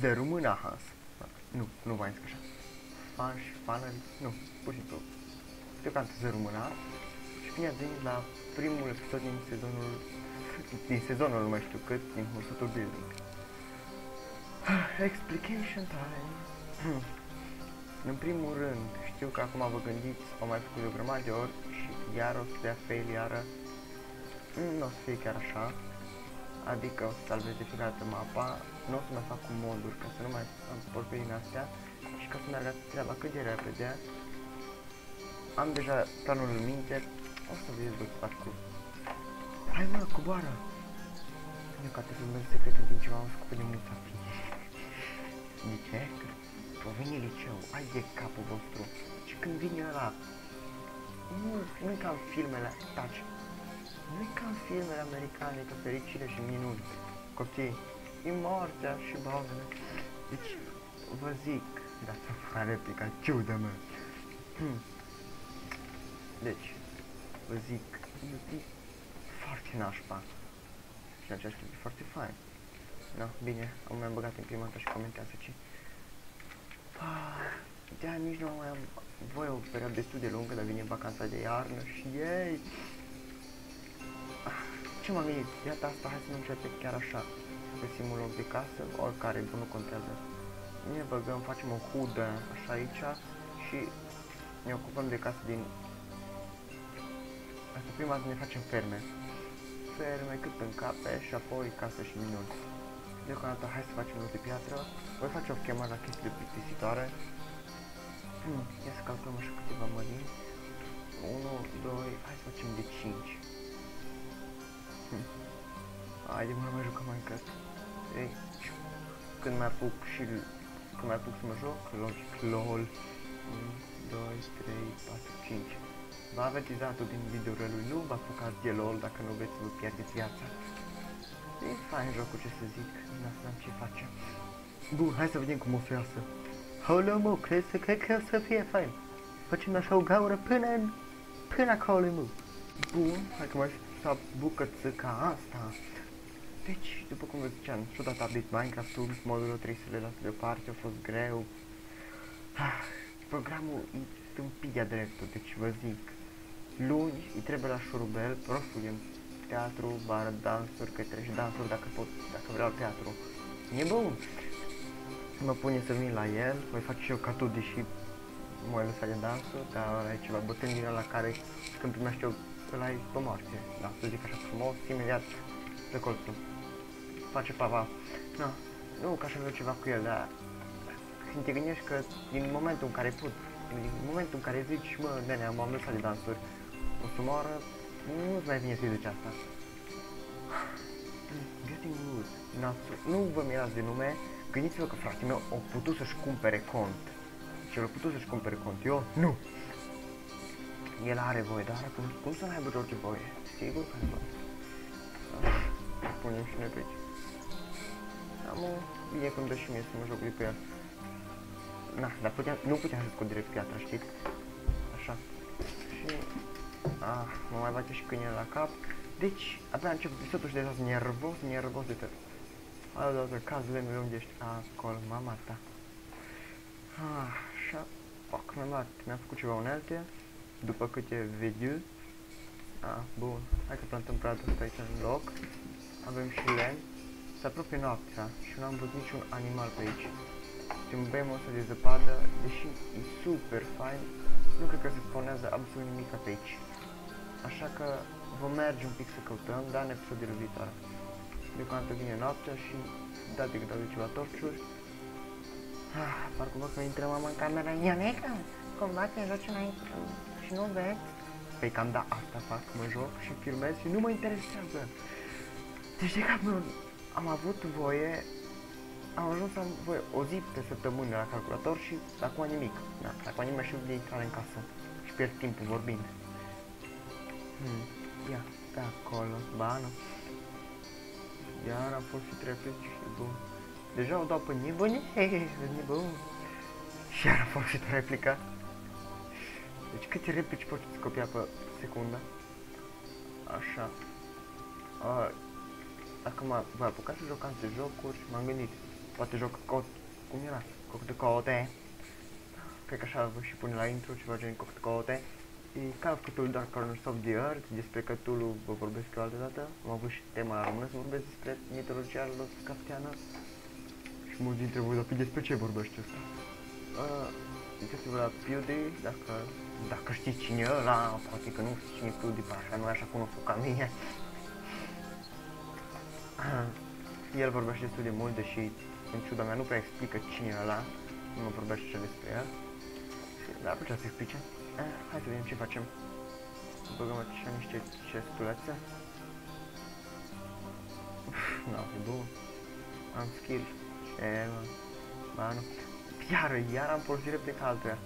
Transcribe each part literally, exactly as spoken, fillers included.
Zărâmân ahas. Nu, nu mai zic așa. Faș, fană, nu, pur și simplu. Deocamdată zărâmân ahas. Și bine ați venit la primul episod din sezonul... Din sezonul, nu mai știu cât, din Hursutul Building. Explication time. Hmm. În primul rând, știu că acum vă gândiți, am mai făcut o grămadă de ori și iar o să dea fail, iară. Nu o să fie chiar așa. Adică o să salvez de fiecare dată mapa, nu o să mai fac cu moduri ca să nu mai am porpe din astea și ca să meargă treaba cât de repede. Am deja planul în minte, o să vedeți voi parcurs. Hai mă, coboară! Eu ca trebuie să merg secret în timp ce m-am scopit de mulți afini. De ce? Că vine liceu, ai de capul vostru. Și când vine ăla... Nu, nu-i ca în filmele... Taci! Nu-i ca în filmele americane, că fericire și minuni. Copii, e moartea și bavele. Deci, vă zic... Dați-o fără replica, ciudă-mă! Deci, vă zic... Iubiți foarte nașpa. Și în același timp e foarte fain. Da, bine, am mai băgat în prima dată și comentează ce... De-aia nici nu mai am voi o perioadă destul de lungă, dar vine vacanța de iarnă și ei. Ce m-am gândit? Iată asta, hai să nu începem chiar așa. Găsim un loc de casă, oricare, bun, nu contează. Ne băgăm, facem o hudă, așa aici, și ne ocupăm de casă din... Asta prima dată ne facem ferme. Ferme cât în cape și apoi casă și minuni. Deocamdată hai să facem loc de piatră. Voi face o chemare la chestii de plictisitoare. Hmm. Ia să calculăm așa câteva mărini. unu, doi, hai să facem de cinci. Hmm. Hai de mă nu mai jucăm Minecraft. Deci, când mai apuc și... Când mai apuc să mă joc, logic, lol. unu, doi, trei, patru, cinci. Vă avertizatul din videoul lui, nu vă apucați de lol, dacă nu veți, vă pierdeți viața. E fain jocul, ce să zic, nu am ce face. Bun, hai să vedem cum o să iasă. Holo, mă, crezi că cred că o să fie fain. Facem așa o gaură până în... până acolo, mă. Bun, hai că mai s-a bucățica asta. Deci, după cum vă ziceam, ciudat update Minecraft-ul, modul trebuie să le las deoparte, a fost greu. Ah, programul e tâmpit de-a dreptul, deci vă zic. Luni, îi trebuie la șurubel, prostul e în teatru, bară, dansuri, că treci dansuri dacă pot, dacă vreau teatru. E bun. Mă pune să vin la el, voi face și eu ca tu, deși m-ai lăsat de dansul, dar ăla e ceva bătând din ăla care, când primește eu, ăla e pe moarte. Da, să zic așa frumos, imediat, de colțul. Face pava. Da, nu că așa vreau ceva cu el, dar când te gândești că din momentul în care put, din momentul în care zici, mă, nenea, m-am lăsat de dansuri, o să moară, nu-ți mai vine să-i zici asta. Getting good. Nu vă mirați de nume. Gândiți-vă că fratele meu a putut să-și cumpere cont. Și el a putut să-și cumpere cont, eu nu! El are voie, dar acum cum să nu aibă orice voie? Sigur că nu. Punem și noi pe aici. Am o... Bine că îmi dă și mie să mă joc de pe el. Na, dar puteam... nu puteam să scot direct piatra, știți? Așa. Și... Ah, mă mai bate și câinele la cap. Deci, abia încep episodul și deja sunt nervos, nervos de tot. Hai odată, cazule meu, unde ești? Acolo, mama ta. Așa, fac, mi-am dat, mi-am făcut ceva unelte, după câte video. Ah, bun, hai că plantăm pradă asta aici în loc. Avem și lemn. Se apropie noaptea și nu am văzut niciun animal pe aici. Schimbăm o să de zăpadă, deși e super fain, nu cred că se spawnează absolut nimic pe aici. Așa că vom merge un pic să căutăm, dar în episodul viitor. Deocamdată vine noaptea și da de cât ceva torciuri. Ah, parcă văd că intră mama în camera. Ioneca, cumva te joci înainte și nu vezi? Păi cam da, asta fac, mă joc și filmez și nu mă interesează. Deci de cap, am avut voie, am ajuns să am voie o zi pe săptămână la calculator și acum nimic. Da, acum nimic și de intrare în casă și pierd timpul vorbind. Hmm, ia, pe acolo, ba nu. Iar am fost și trepici și bun. Deja o dau pe nebune, nebun. Și iar am fost și replica. Deci câte replici poți copia pe secundă? Așa. A, acum vă apucați să jocați de jocuri, m-am gândit. Платежок код умира, както колоте. Прекашаващи поняла интро, че важен както колоте. И Call of Cthulhu Dark Corners of the Earth, despre Cthulhu vă vorbesc eu altă dată. Am avut și tema română să vorbesc despre mitologia lovecraftiană. Și mulți dintre voi, dar despre ce vorbește asta? Uitați-vă la Pewdie, dacă, dacă știți cine e ăla, poate că nu știți cine e Pewdie, pe așa, nu e așa cunoscut ca mine. El vorbește destul de mult, deși în ciuda mea nu prea explică cine e ăla, nu mă vorbește ce despre el. Dar putea să explice. Hai să vedem ce facem. Băgăm așa niște chestulațe. N-au fi bun. Am skill. Ce mă. Ba nu. Iară, iar am porțire pe altuia.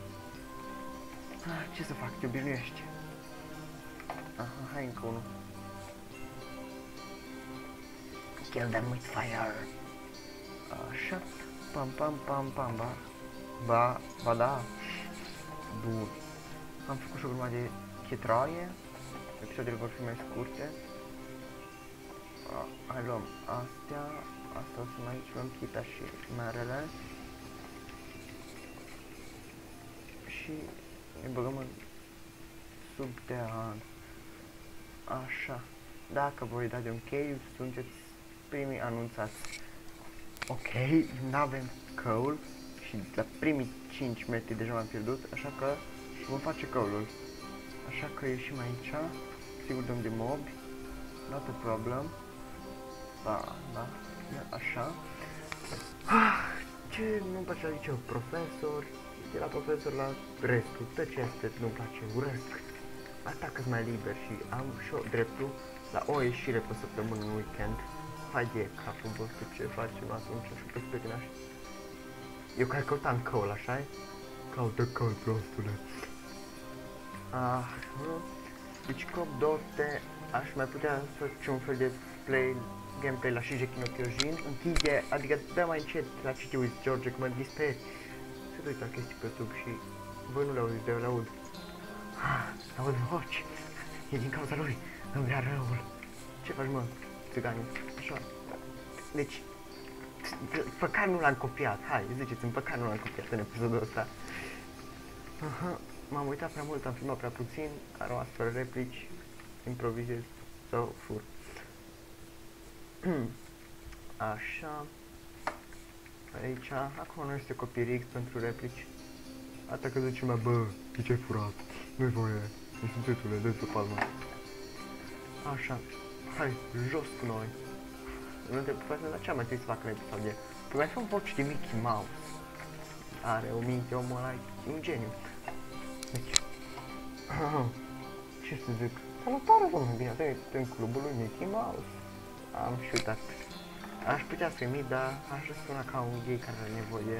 Ce să fac? Te obișnuiești. Aha, hai încă unul. Kill them with fire. Așa. Pam, pam, pam, pam, ba. Ba, ba da. Bun. Am făcut și o grămadă de chetraie. Episoadele vor fi mai scurte. Hai luăm astea. Asta o să mai luăm chita și merele. Și ne băgăm în subteran. Așa. Dacă voi da de un cave, sunteți primii anunțați. Ok, n-avem căul. Și la primii cinci metri deja m-am pierdut, așa că vom face căulul. Așa că ieșim aici, sigur dăm de mobi, not a problem. Da, da, așa. Ah, ce nu-mi place aici eu, profesor, de la profesor la restul, tot ce este nu-mi place, urăsc. Asta că-s mai liber și am și eu dreptul la o ieșire pe săptămână în weekend. Hai de capul vostru ce facem atunci și pe spetinași. Eu care căutam căul, așa-i? Caută căul, prostule. Ah, nu? Deci cop doi T aș mai putea să fac un fel de play, gameplay la Shingeki no Kyojin. Închide, adică dă mai încet la ce te uiți, George, că mă disperi. Se duc la chestii pe YouTube și voi nu le auziți, dar eu le aud. Ah, aud voci. E din cauza lui, îmi vrea răul. Ce faci, mă, țiganii? Așa. Deci, păcat nu l-am copiat, hai, ziceți-mi, păcat nu l-am copiat în episodul ăsta. Aha, m-am uitat prea mult, am filmat prea puțin, am rămas fără replici, improvizez sau fur. Așa, aici, acum nu este copyright pentru replici. Asta că zice mai bă, de ce ai furat, nu-i voie, nu sunt titule, dă-ți o palmă. Așa, hai, jos cu noi. Nu te profesor, dar ce am mai trebuit să fac în episodie? Păi mai sunt voci de Mickey Mouse. Are o minte, omul ăla e un geniu. Deci... ce să zic? Salutare, domnule, bine ați venit în clubul lui Mickey Mouse. Am și uitat. Aș putea să emit, dar aș răsuna ca un gay care are nevoie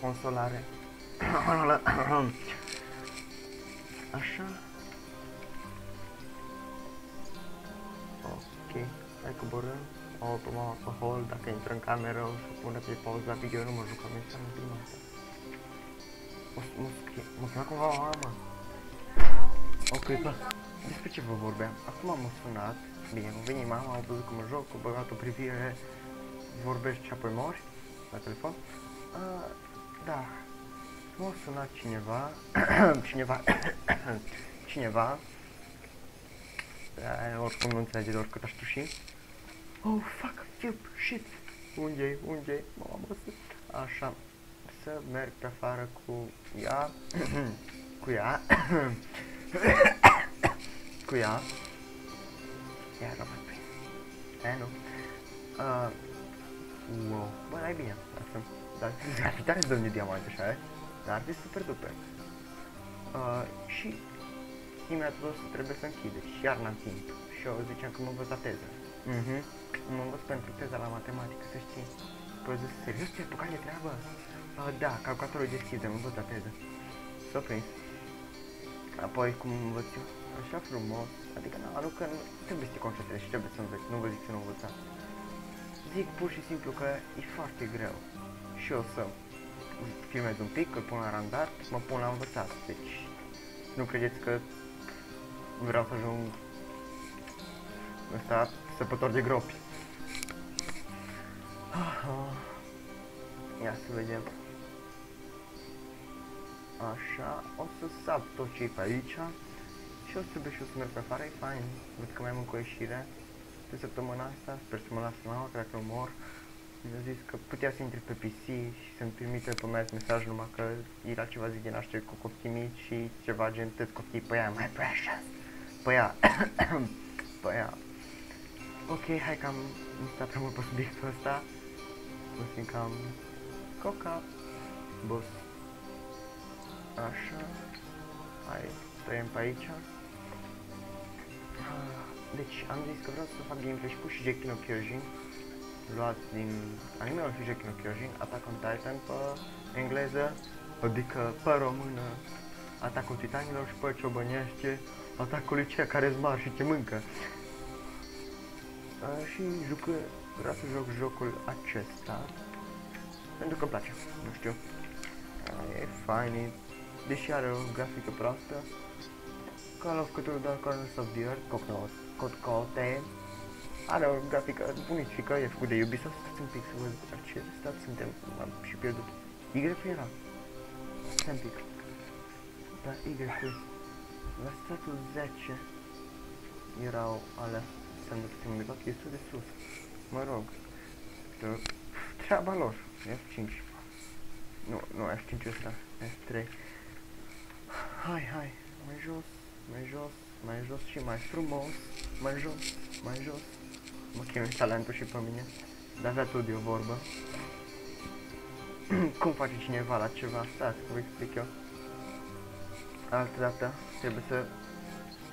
consolare. Așa. Ok. Hai coborâm, o tomă alcohol, dacă intră în cameră o să pună pe pauză la video, nu mă juc, am intrat în prima dată. Mă sună cumva o armă. O clipă. Despre ce vă vorbeam? Acum m-a sunat, bine, m-a venit mama, a văzut cum mă joc, a băgat o privire, vorbești și apoi mori, la telefon. Da, m-a sunat cineva, cineva, cineva. Oricum nu înțelege, doar cât aș tuși. Oh, fuck, fiup, shit. Unde-i, unde-i, mama măsă. Așa, să merg pe afară cu ea. Cu ea. Cu ea. Iar rămân bine. E, nu. Wow, bă, dar e bine. Dar ar fi tare să dăm de diamante, așa, e? Dar ar fi super duper. Și... imediat o să trebuie să închide și iar n-am timp. Și eu ziceam că mă învăț la teză. Mhm. Mă învăț pentru teza la matematică, să știi. Păi zic, serios, ce-ai apucat de treabă? Uh, da, calculatorul deschide, mă învăț la teză. S-o prins. Apoi, cum învăț eu? Așa frumos. Adică, na, nu că nu, trebuie să te concentrezi și trebuie să înveți. Nu vă zic să nu învățați. Zic pur și simplu că e foarte greu. Și eu o să filmez un pic, îl pun la randar, mă pun la învățat. Deci, nu credeți că vreau să ajung ăsta săpător de gropi. やすべで。あしゃ、おすさとちぱいちゃ。Și o să iubești și o să merg pe afară, e fain. Văd că mai am încă o ieșire pe săptămâna asta, sper să mă las nouă, cred că mor. Mi-a zis că putea să intri pe P C și să-mi trimite pe mea mesaj, numai că era ceva zi din naștere cu copii mici și ceva gen tăți copii pe ea, my precious, pe ea, pe ea. Ok, hai că am stat prea mult pe subiectul ăsta, mă simt cam coca, boss. Așa, hai, tăiem pe aici. Deci am zis că vreau să fac gameplay și cu Shingeki no Kyojin, luat din anime-ul Shingeki no Kyojin, Attack on Titan pe engleză, adică pe română, Atacul Titanilor și pe ciobănește, atacul cea care-s mari și te mâncă. A, și jucă, vreau să joc jocul acesta, pentru că îmi place, nu știu, a, e fain, e, deși are o grafică proastă, ca la făcătură doar Corners of the Earth, Cocnos, Cotcote, are o grafică bunicică, e făcut de Ubisoft, stați un pic să văd acesta, suntem, am și pierdut, Y era, stați un pic, dar Y, la statul zece erau alea, să nu putem undeva, este de sus, mă rog, treaba lor, F cinci, nu, nu, F cinci ăsta, F trei, hai, hai, mai jos, mai jos, mai jos și mai frumos, mai jos, mai jos. Mă chinui talentul și pe mine, dar avea tot de o vorbă. Cum face cineva la ceva, stați, vă explic eu. Altă dată trebuie să,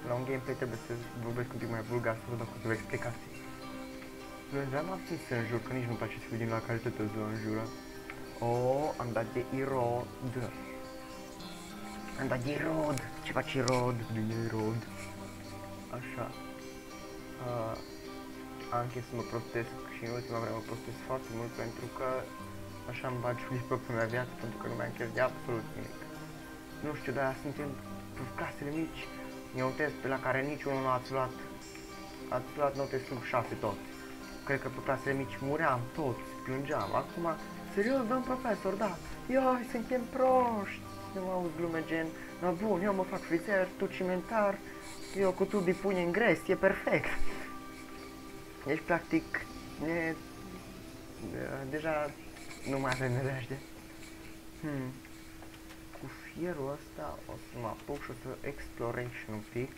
la un gameplay trebuie să vorbesc un pic mai vulgar, să văd dacă o să vă explicați. Nu vreau abțin să înjur, că nici nu-mi place să fiu din la care totul o înjură. O, oh, am dat de irod. Am dat de irod, ce faci irod, din irod. Așa. Uh, am închis să mă prostesc și în ultima vreme mă prostesc foarte mult pentru că așa îmi bagi și pe prima viață, pentru că nu mi-am chef de absolut nimic. Nu știu, dar suntem casele mici. E un test pe la care niciunul nu ați luat, ați luat note sub șase tot. Cred că pe clasele mici muream tot, plângeam. Acum, serios, dăm profesor, da, ioi, suntem proști. Nu auzi glume gen, no bun, eu mă fac frizer, tu cimentar, eu cu tubii pune în gres, e perfect. Deci, practic, ne... deja nu mai avem nerejde. Hmm. Cu fierul ăsta o să mă apuc și o să explorez un pic,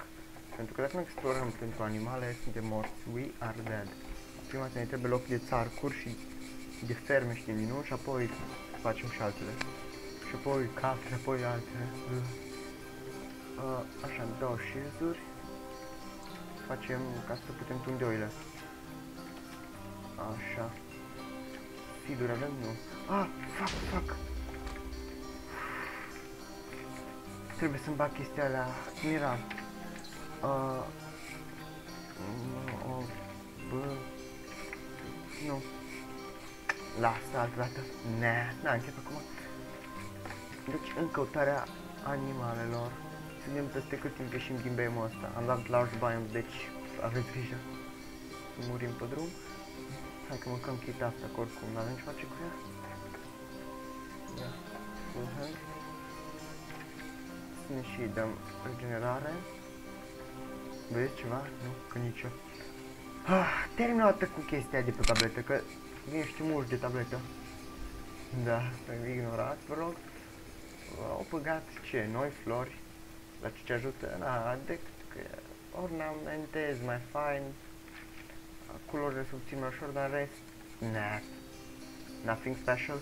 pentru că dacă nu explorăm pentru animale, suntem morți. We are dead. Prima dată ne trebuie loc de țarcuri și de ferme și de minuni și apoi facem și altele. Și apoi case, apoi altele. Uh, așa, două shields-uri. Facem ca să putem tunde oile. Așa. Siduri avem? Nu. Ah, fac, fac! Trebuie să-mi bag chestia alea, cum era? Uh, o, bă, nu. Lasă altă dată. Ne, n-a început acum. Deci, în căutarea animalelor, ținem peste cât timp ieșim din bemul ăsta. Am dat large biome, deci aveți grijă. Murim pe drum. Hai că mâncăm chita asta, că oricum n-avem ce face cu ea. Ia, full hand. Ne și dăm regenerare. Vedeți ceva? Nu? Că nici eu. Ah, terminată cu chestia de pe tabletă, că ești mulți de tabletă. Da, te-am ignorat, vă rog. Au băgat ce? Noi flori? La ce te ajută? Na, decât ornamentez mai fain. Culorile subțin mai ușor, dar în rest, na. Nothing special.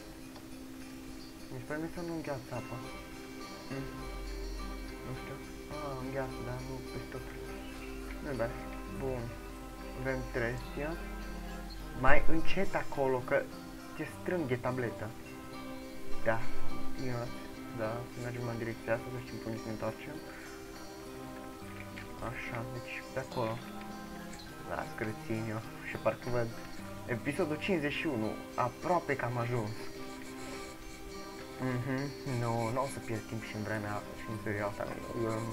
Mi se permite să nu îngheață apa. Mm. Nu știu, ah, îngheață, dar nu peste tot. Nu-i bine. Bun. Avem trestia. Mai încet acolo, că te strânghe tableta. Da, eu, da, mergem în direcția asta, să știm unde să ne întoarcem. Așa, deci pe acolo. Las că rețin eu și parcă văd episodul cincizeci și unu, aproape că am ajuns. Mhm, nu, nu o să pierd timp și în vremea și în perioada asta,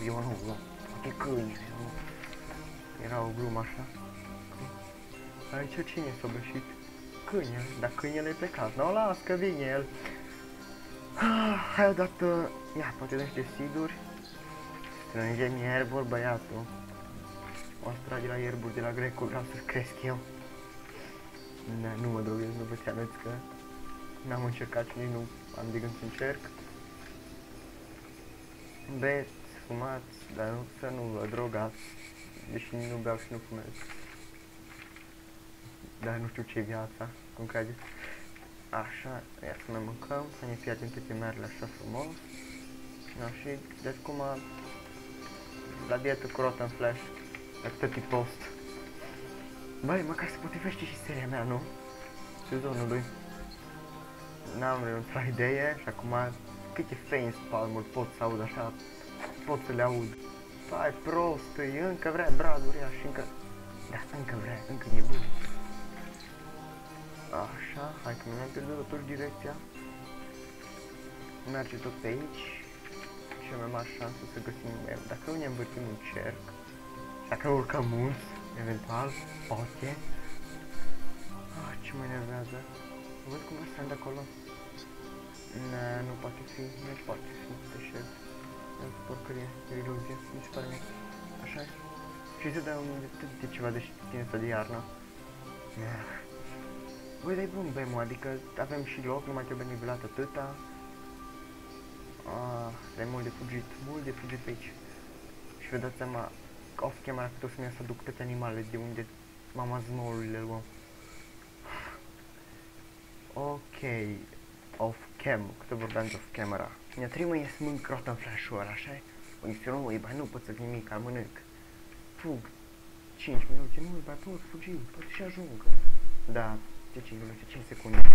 eu nu, nu, toate câini, nu. Era o glumă așa. Aici cine s-a bășit? câine, dar câinele e plecat. Nu, las că vine el. Hai odată, ia, poate dă niște siduri. Strângem ierburi, băiatul. O să trage la ierburi de la grecul, vreau să cresc eu. Nu mă drogez, nu vă țiameți că n-am încercat și nici nu am de gând să încerc. Beți, fumați, dar nu, să nu vă drogați, deși nu beau și nu fumez. Dar nu știu ce e viața, cum credeți. Așa, ia să ne mâncăm, să ne fie atentă pe merele așa frumos. Da, și de cum a... la dietă cu Rotten Flash, atât e post. Băi, măcar se potrivește și seria mea, nu? Sezonul lui. N-am renunțat la idee și acum câte facepalm-uri pot să aud așa, pot să le aud. Hai prost, încă vrea braduria și încă... Da, încă vrea, încă e bun. Așa, hai că mi-am pierdut totuși direcția. Merge tot pe aici. Cea mai mare șansă să găsim... Dacă nu ne învârtim un cerc, dacă urcăm mulți, eventual, poate. Ah, ce mă enervează. Văd cum vreau să de acolo. Na, nu poate fi, nu poate fi, nu te șef. E o porcărie, e o iluzie, mi se pare mie. Așa. Și să dau de ceva de știință de iarnă. Băi, dar e bun bemo, adică avem și loc, nu mai trebuie nivelat atâta. Ah, dar e mult de fugit, mult de fugit pe aici. Și vă dați seama, off-camera, cât o să-mi ia să duc toate animalele de unde mama zmourile luăm. Ok, off-cam, câte vorbeam de off-camera. Mi-a trimă e să mânc Rotten Flash-ul ăla, așa-i? Păi, se nu, băi, nu pot să fii nimic, am mănânc. Fug, cinci minute, nu, băi, pot fugi, pot și ajung. Da, cinci minute, cinci secunde.